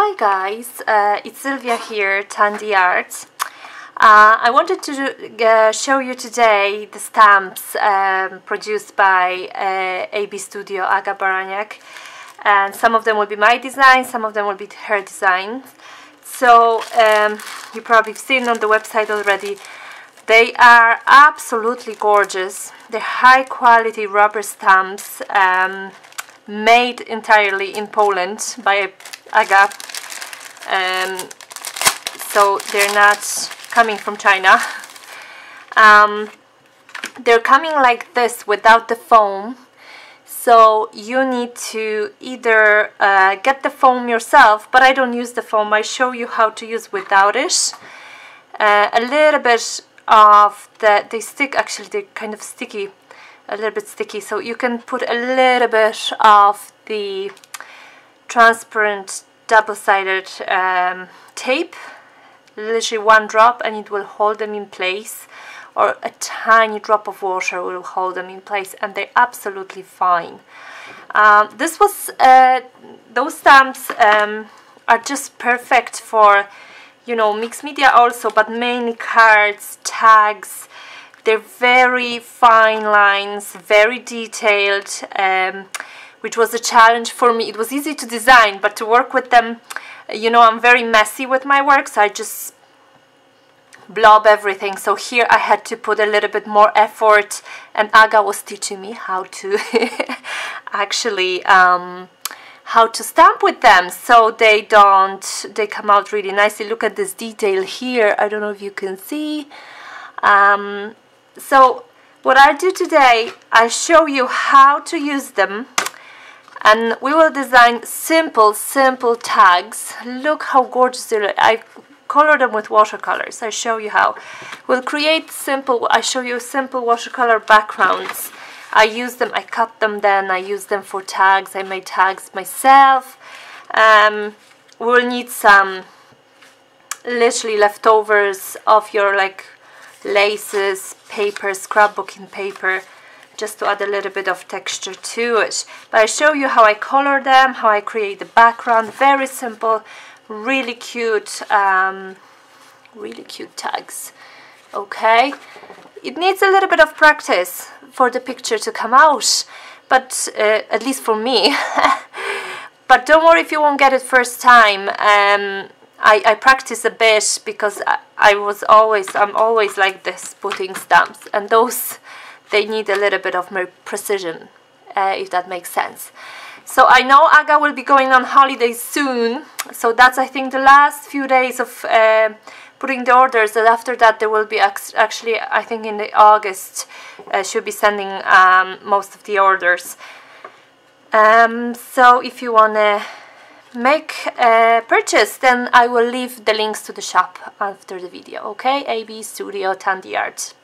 Hi guys, it's Sylvia here, Tandy Arts. I wanted to show you today the stamps produced by AB Studio Aga Baraniak, and some of them will be my design, some of them will be her design. So you probably have seen on the website already, they are absolutely gorgeous. They're high quality rubber stamps made entirely in Poland by Aga. So they're not coming from China. They're coming like this without the foam, so you need to either get the foam yourself, but I don't use the foam, I show you how to use without it. A little bit of they stick, actually they're kind of sticky, a little bit sticky, so you can put a little bit of the transparent double-sided tape, literally one drop, and it will hold them in place, or a tiny drop of water will hold them in place, and they're absolutely fine. Those stamps are just perfect for, you know, mixed media also, but mainly cards, tags. They're very fine lines, very detailed, which was a challenge for me. It was easy to design, but to work with them, you know, I'm very messy with my work, so I just blob everything. So here I had to put a little bit more effort, and Aga was teaching me how to actually how to stamp with them, so they come out really nicely. Look at this detail here, I don't know if you can see. So what I do today, I show you how to use them, and we will design simple tags. Look how gorgeous they look. I color them with watercolors. I show you how. We'll create simple, I show you simple watercolor backgrounds. I use them, I cut them, then I use them for tags. I made tags myself. We'll need some literally leftovers of your like laces, paper, scrapbooking paper, just to add a little bit of texture to it. But I show you how I color them, how I create the background. Very simple, really cute tags. Okay, it needs a little bit of practice for the picture to come out, but at least for me. But don't worry if you won't get it first time. I practice a bit, because I'm always like this putting stamps, and those, they need a little bit of more precision, if that makes sense. So I know Aga will be going on holiday soon, so that's I think the last few days of putting the orders, and after that there will be actually I think in the August she'll be sending most of the orders. So if you wanna make a purchase, then I will leave the links to the shop after the video. Okay, AB Studio Tandy Arts.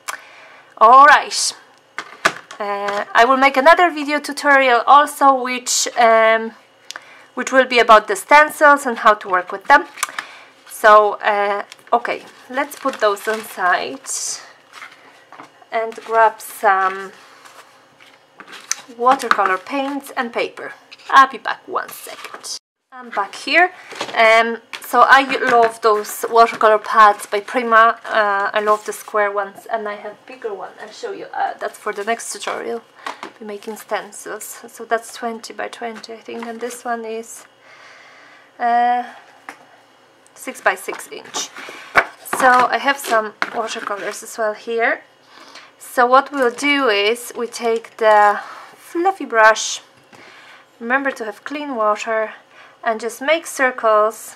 Alright, I will make another video tutorial also, which will be about the stencils and how to work with them. So okay, let's put those on side and grab some watercolor paints and paper. I'll be back one second. I'm back here. So I love those watercolor pads by Prima. I love the square ones, and I have bigger one. I'll show you. That's for the next tutorial. I'll be making stencils. So that's 20 by 20, I think, and this one is 6 by 6 inch. So I have some watercolors as well here. So what we'll do is we take the fluffy brush. Remember to have clean water. And just make circles.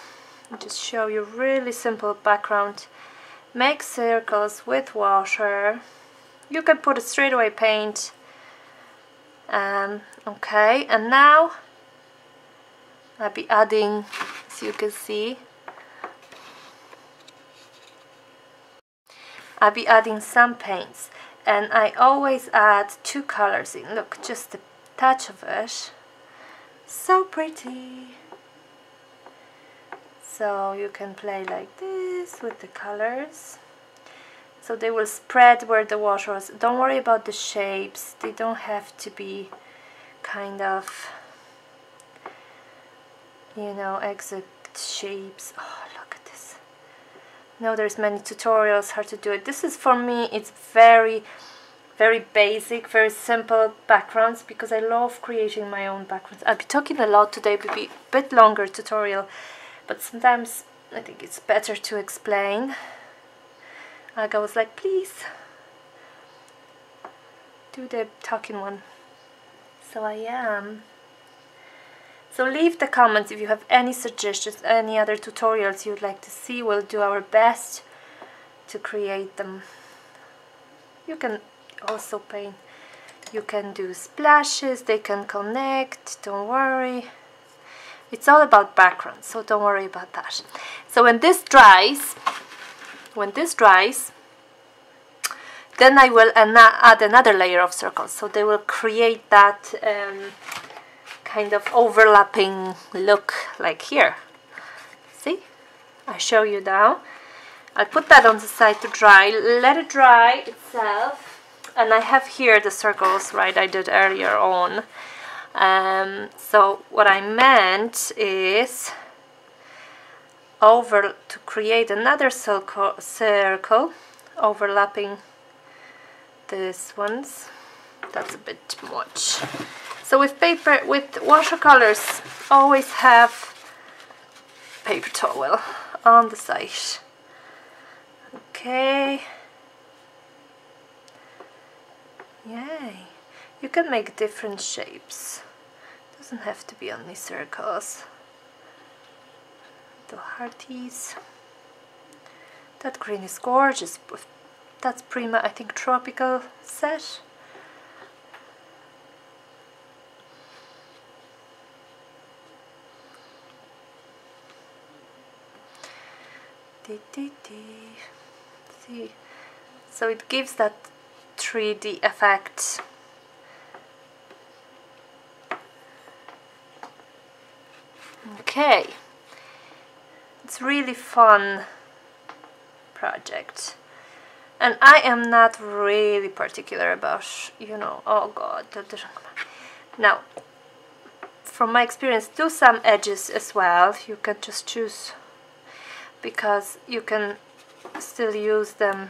I'll just show you really simple background. Make circles with water. You can put a straight away paint. Okay, and now I'll be adding, as you can see, I'll be adding some paints, and I always add two colors in. Look, just a touch of it. So pretty. So you can play like this with the colors, so they will spread where the water is. Don't worry about the shapes, they don't have to be kind of, you know, exact its shapes. Oh, look at this. Now there's many tutorials how to do it. This is, for me, it's very basic, very simple backgrounds, because I love creating my own backgrounds. I'll be talking a lot today, it will be a bit longer tutorial, but sometimes I think it's better to explain. Aga was like, please do the talking one. So I am. So leave the comments if you have any suggestions, any other tutorials you'd like to see. We'll do our best to create them. You can also paint. You can do splashes, they can connect, don't worry. It's all about background, so don't worry about that. So when this dries, then I will add another layer of circles, so they will create that kind of overlapping look, like here. See? I show you now. I'll put that on the side to dry, let it dry itself. And I have here the circles, right, I did earlier on. So what I meant is to create another circle overlapping these ones. That's a bit too much. So with paper, with watercolors, always have paper towel on the side. Okay. Yay. You can make different shapes. Doesn't have to be only circles. Little hearties. That green is gorgeous. That's Prima, I think, tropical set. See? So it gives that 3D effect. Okay, it's really fun project, and I am not really particular about, you know, oh god, now from my experience, do some edges as well. You can just choose, because you can still use them.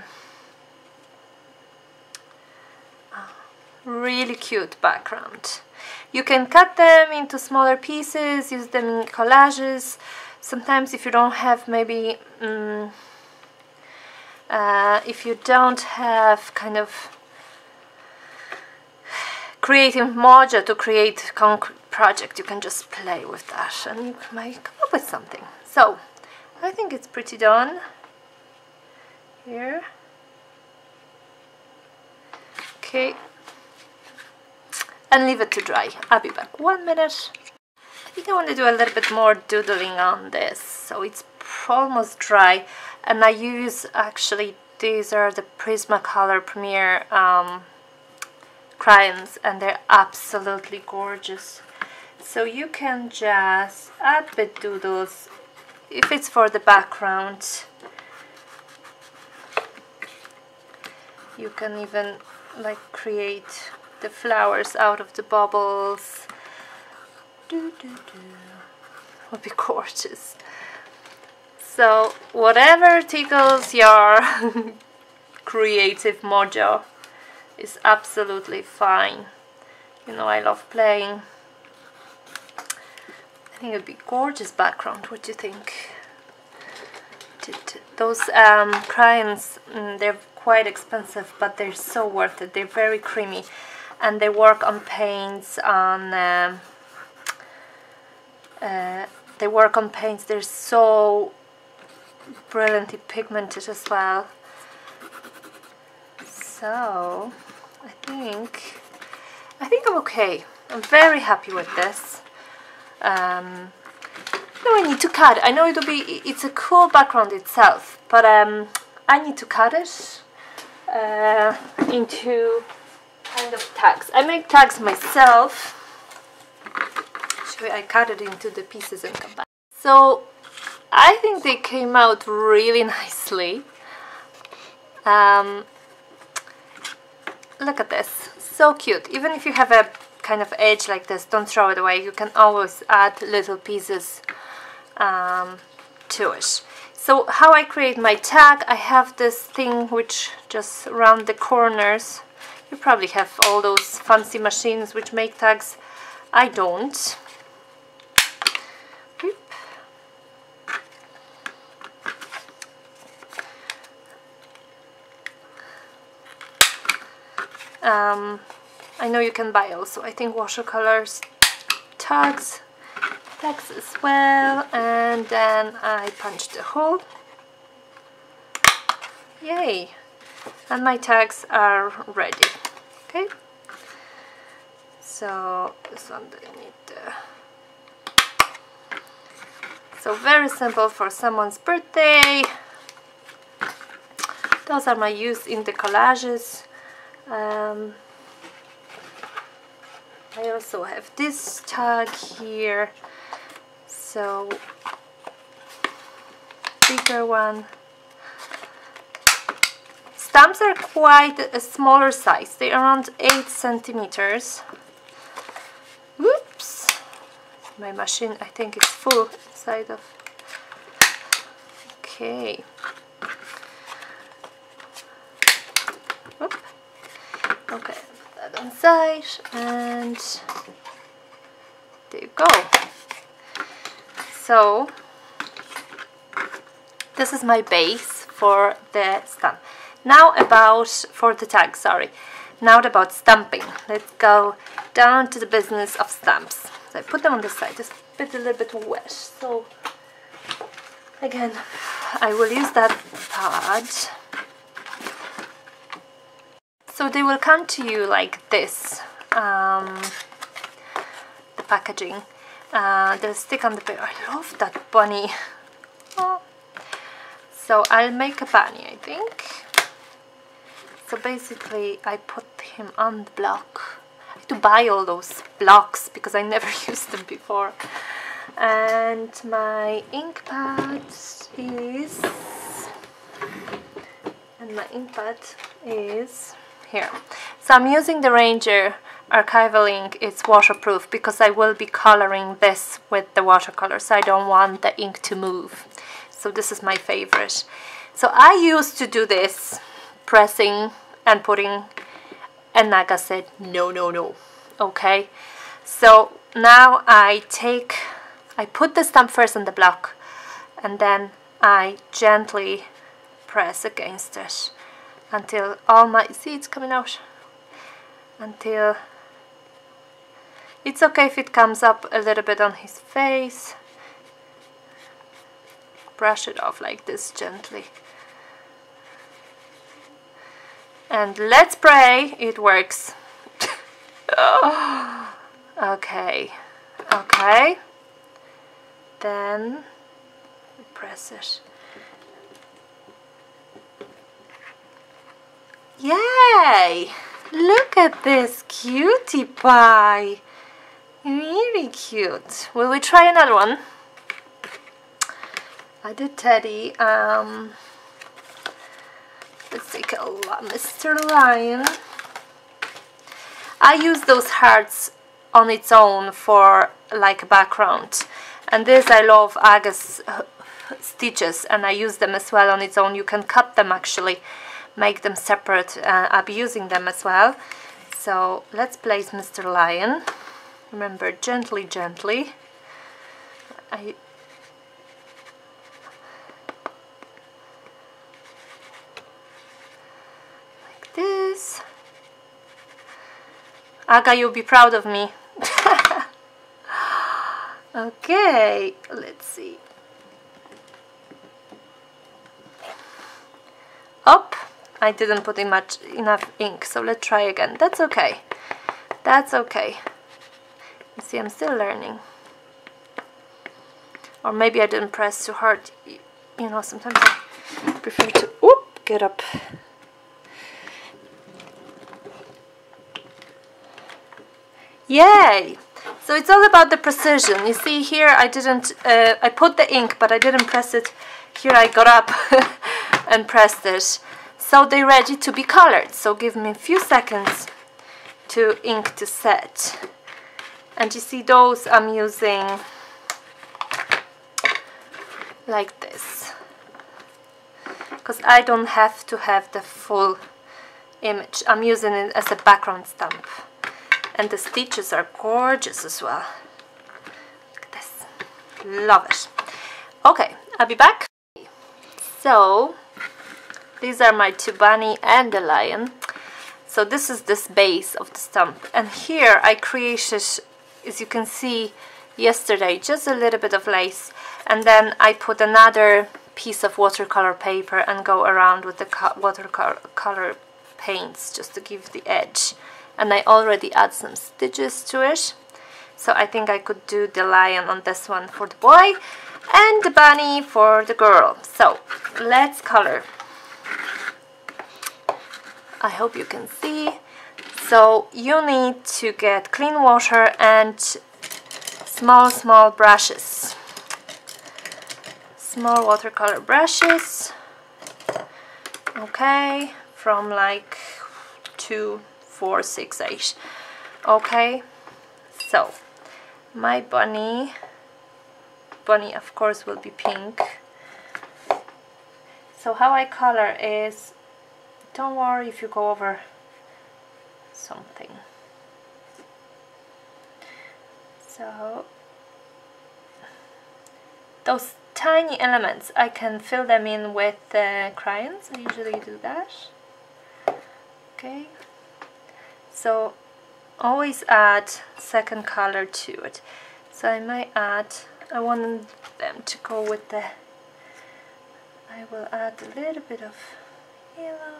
Really cute background. You can cut them into smaller pieces, use them in collages. Sometimes if you don't have maybe if you don't have kind of creative mojo to create concrete project, you can just play with that and you might come up with something. So I think it's pretty done here. Okay. And leave it to dry. I'll be back 1 minute. I think I want to do a little bit more doodling on this. So it's almost dry, and I use, actually, these are the Prismacolor Premier crayons, and they're absolutely gorgeous. So you can just add bit doodles if it's for the background. You can even like create the flowers out of the bubbles. Would be gorgeous. So whatever tickles your creative mojo is absolutely fine. You know, I love playing. I think it'd be gorgeous background. What do you think? Those crayons, they're quite expensive, but they're so worth it. They're very creamy. And they work on paints, on they work on paints. They're so brilliantly pigmented as well. So I think I'm okay. I'm very happy with this. No, I need to cut it. I know it'll be. It's a cool background itself, but I need to cut it into kind of tags. I make tags myself. Actually, I cut it into the pieces and come back. So I think they came out really nicely. Look at this, so cute. Even if you have a kind of edge like this, don't throw it away. You can always add little pieces to it. So how I create my tag, I have this thing which just round the corners. You probably have all those fancy machines which make tags. I don't. I know you can buy also, I think, watercolors tags as well, and then I punch the hole. Yay! And my tags are ready. Okay, so this one I need to... So very simple for someone's birthday. Those are my use in the collages. I also have this tag here, so bigger one. Stamps are quite a smaller size, they're around 8 centimeters. Oops, my machine I think is full inside of. Okay. Okay, that on side, and there you go. So this is my base for the stamp. Now about stamping. Let's go down to the business of stamps. So I put them on the side. It's a little bit wet, so again, I will use that pad. So they will come to you like this, the packaging, they'll stick on the paper. I love that bunny. Oh. So I'll make a bunny, I think. So basically I put him on the block. I had to buy all those blocks because I never used them before. And my ink pad is... here. So I'm using the Ranger archival ink. It's waterproof because I will be coloring this with the watercolor, so I don't want the ink to move. So this is my favorite. So I used to do this, pressing and putting, and Naga said no, no, no. Okay, so now I put the stamp first on the block and then I gently press against it until all my... see, it's coming out. Until... it's okay if it comes up a little bit on his face. Brush it off like this gently. And let's pray it works. Okay. Okay. Then press it. Yay! Look at this cutie pie! Really cute! Will we try another one? I did Teddy. Let's take a look. Mr. Lion. I use those hearts on its own for like a background. And this, I love Aga's stitches, and I use them as well on its own. You can cut them actually. Make them separate. I'll be using them as well. So let's place Mr. Lion. Remember, gently, gently. Like this. Aga, you'll be proud of me. Okay, let's see. Up. I didn't put in enough ink, so let's try again. That's okay. That's okay. You see, I'm still learning. Or maybe I didn't press too hard. You know, sometimes I prefer to... Oop, get up. Yay! So it's all about the precision. You see here I didn't... I put the ink, but I didn't press it. Here I got up and pressed it. So they're ready to be colored, so give me a few seconds to ink to set. And you see those I'm using like this, because I don't have to have the full image. I'm using it as a background stamp, and the stitches are gorgeous as well. Look at this, love it. Okay, I'll be back. So these are my two bunny and the lion. So this is this base of the stamp, and here I created, as you can see, yesterday just a little bit of lace, and then I put another piece of watercolor paper and go around with the watercolor paints just to give the edge, and I already add some stitches to it. So I think I could do the lion on this one for the boy and the bunny for the girl. So let's color. I hope you can see. So you need to get clean water and small brushes, small watercolor brushes, okay, from like 2, 4, 6, 8. Okay, so my bunny of course will be pink. So how I color is, don't worry if you go over something. So those tiny elements, I can fill them in with crayons. I usually do that. Okay, so always add second color to it. So I might add, I want them to go with the, I will add a little bit of yellow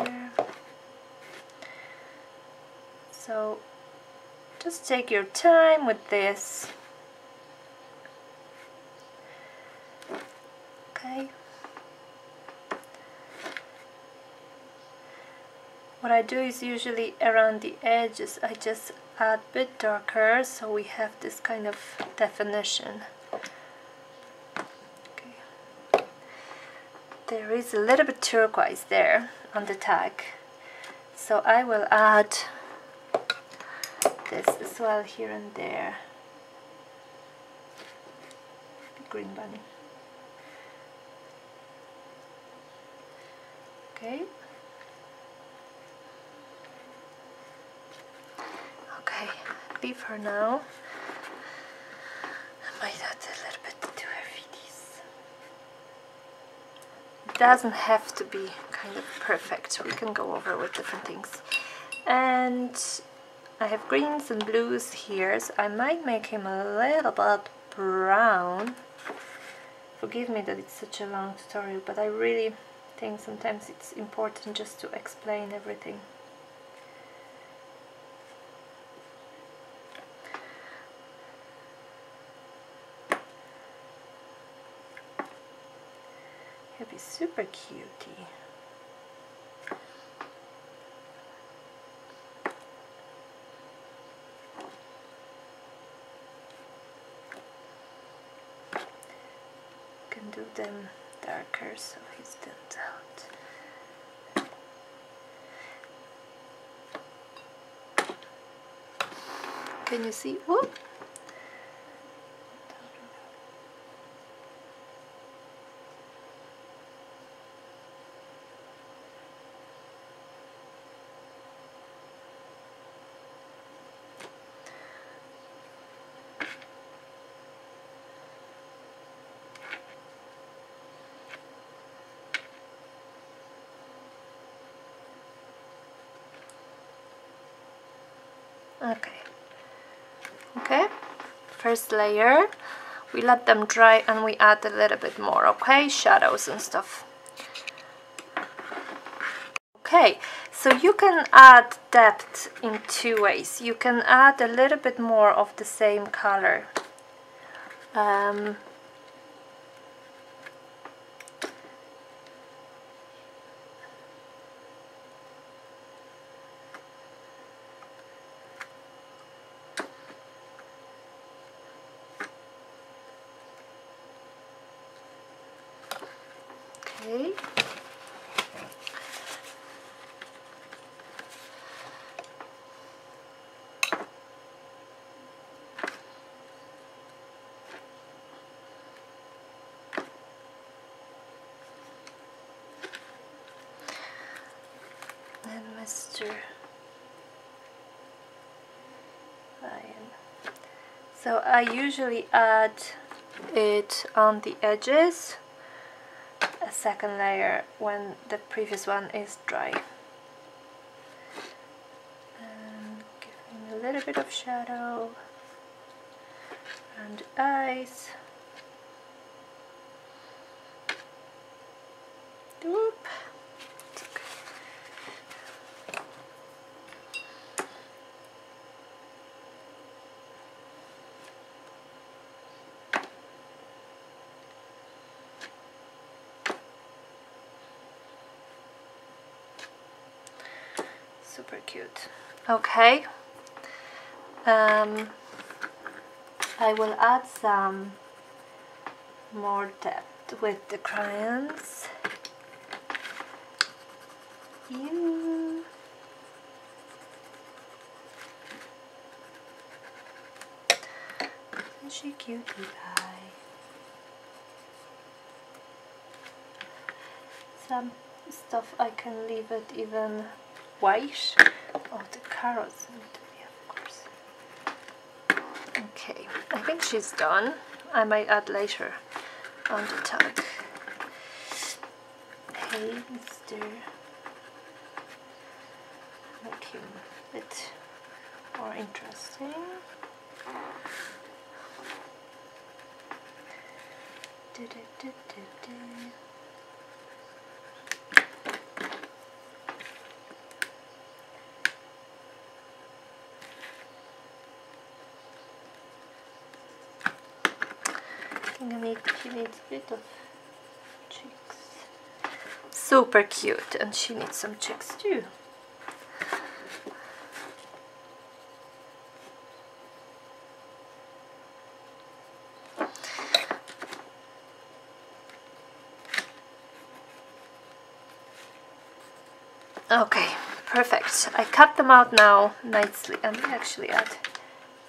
here. So just take your time with this. Okay. What I do is usually around the edges I just add a bit darker, so we have this kind of definition. Okay. There is a little bit turquoise there on the tag, so I will add this as well here and there. The green bunny. Okay, leave her now. I might add a little bit to her feeties. It doesn't have to be kind of perfect. We can go over with different things. And I have greens and blues here, so I might make him a little bit brown. Forgive me that it's such a long tutorial, but I really think sometimes it's important just to explain everything. He'll be super cutie. Can do them darker so he stands out. Can you see? Whoop. Okay, first layer, we let them dry and we add a little bit more, okay, shadows and stuff. Okay, so you can add depth in two ways. You can add a little bit more of the same color. Mr. Ryan. So I usually add it on the edges, a second layer when the previous one is dry. And giving a little bit of shadow around the eyes. Whoop. Super cute. Okay, I will add some more depth with the crayons. You. Such a cutie pie. Some stuff I can leave it even white. Oh, the carrots need to be, of course. Okay, I think she's done. I might add later on the tag. Hey, Mr. Make him a bit more interesting. I think she needs a bit of cheeks. Super cute, and she needs some cheeks too. Okay, perfect. I cut them out now nicely, and we actually add a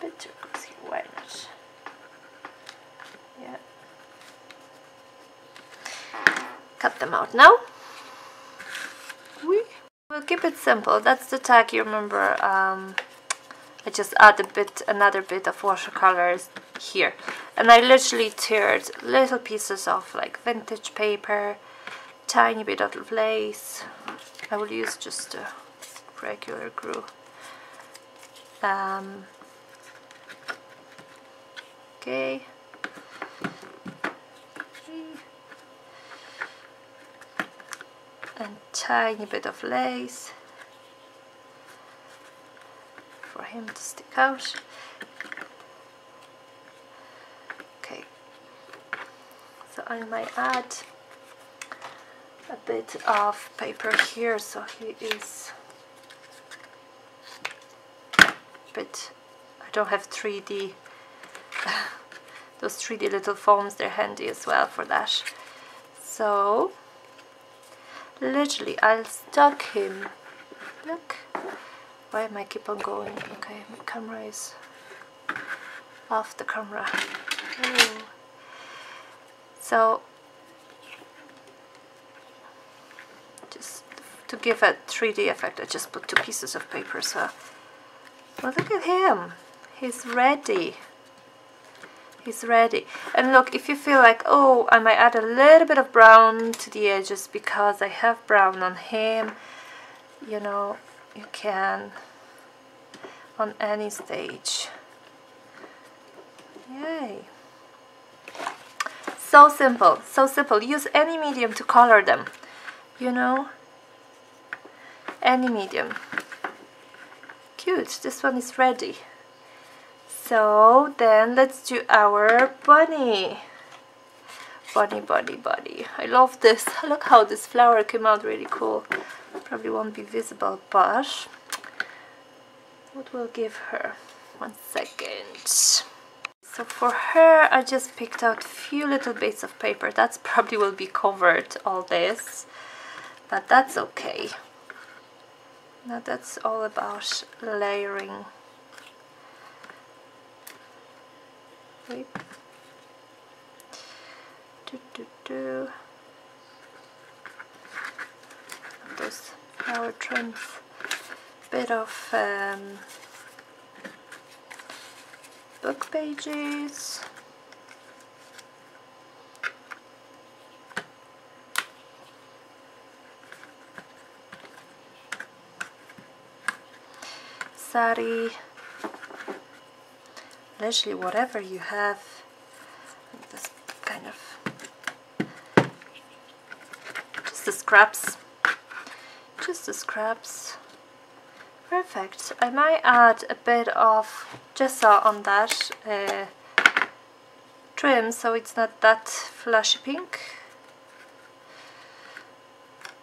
bit of turquoise here. Why not? Yeah. Cut them out now. We'll keep it simple. That's the tag. You remember? I just add a bit, another bit of watercolors here, and I literally teared little pieces of like vintage paper, tiny bit of lace. I will use just a regular glue. Okay. And tiny bit of lace for him to stick out. Okay. So I might add a bit of paper here, so he is a bit, I don't have 3D, those 3D little foams, they're handy as well for that. So literally I'll stuck him, look, why am I keep on going? Okay, my camera is off the camera. Ooh. So to give a 3D effect, I just put two pieces of paper. So, well, look at him. He's ready. He's ready. And look, if you feel like, oh, I might add a little bit of brown to the edges because I have brown on him, you know, you can on any stage. Yay. So simple, so simple. Use any medium to color them, you know. Any medium. Cute, this one is ready. So then let's do our bunny. Bunny, bunny, bunny. I love this. Look how this flower came out, really cool. Probably won't be visible, but what will give her? 1 second. So for her, I just picked out a few little bits of paper. That's probably will be covered, all this, but that's okay. Now that's all about layering. Wait. Those flower trims. bit of book pages. Sari, literally whatever you have. Just kind of just the scraps. Perfect. I might add a bit of gesso on that trim, so it's not that flashy pink.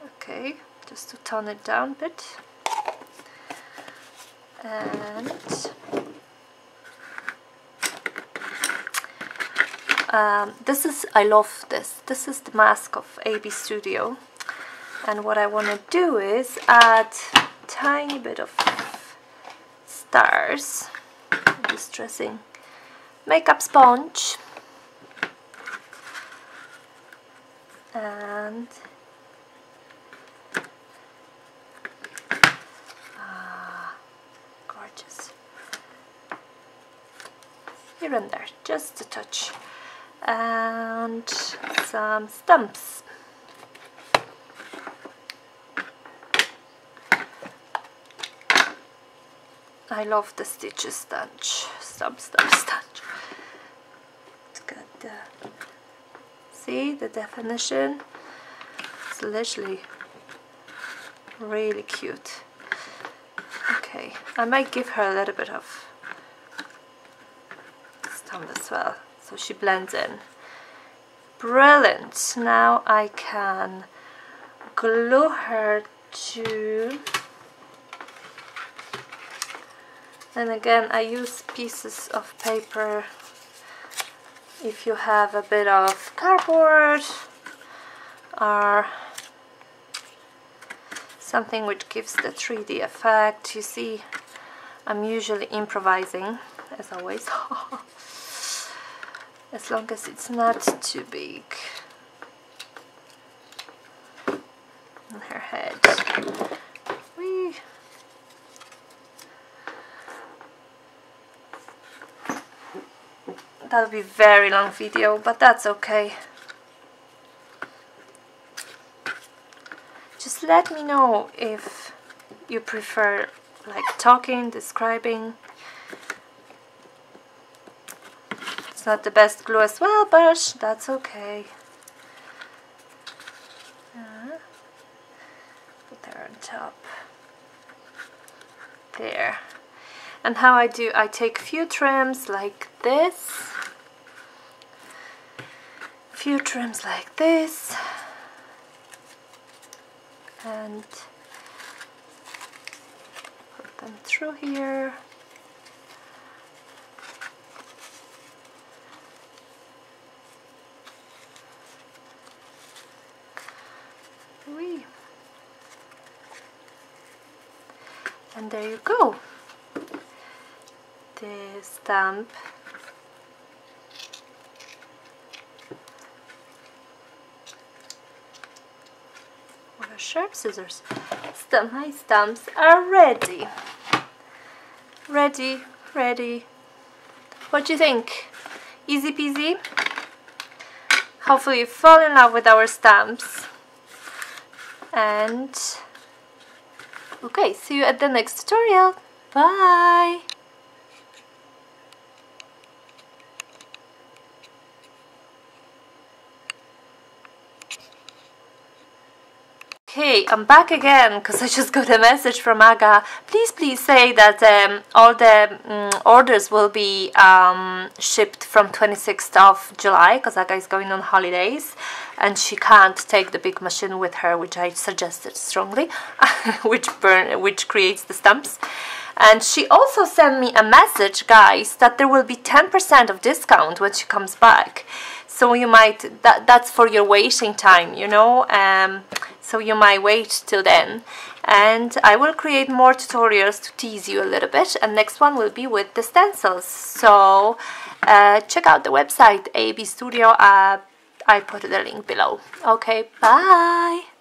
Okay, just to tone it down a bit. And this is, I love this. This is the mask of AB Studio, and what I want to do is add a tiny bit of stars. I'm just dressing makeup sponge, and here and there, just a touch, and some stamps. I love the stitches stamp. It's got the, see the definition. It's literally really cute. Okay, I might give her a little bit of as well, so she blends in. Brilliant. Now I can glue her to, and again I use pieces of paper. If you have a bit of cardboard or something which gives the 3D effect, you see I'm usually improvising as always. As long as it's not too big on her head. Whee. That'll be a very long video, but that's okay. Just let me know if you prefer like talking, describing. It's not the best glue as well, but that's okay. Put there on top. There. And how I do, I take few trims like this. Few trims like this. And put them through here. And there you go. The stamp with a sharp scissors. My stamps are ready. Ready. What do you think? Easy peasy? Hopefully you fall in love with our stamps. And okay, see you at the next tutorial. Bye! Okay, I'm back again because I just got a message from Aga. Please say that all the orders will be shipped from 26th of July because Aga is going on holidays. And she can't take the big machine with her, which I suggested strongly, which creates the stamps. And she also sent me a message, guys, that there will be 10% of discount when she comes back. So you might, that's for your waiting time, you know, so you might wait till then. And I will create more tutorials to tease you a little bit, and next one will be with the stencils. So check out the website, AB Studio. I put the link below. Okay, bye!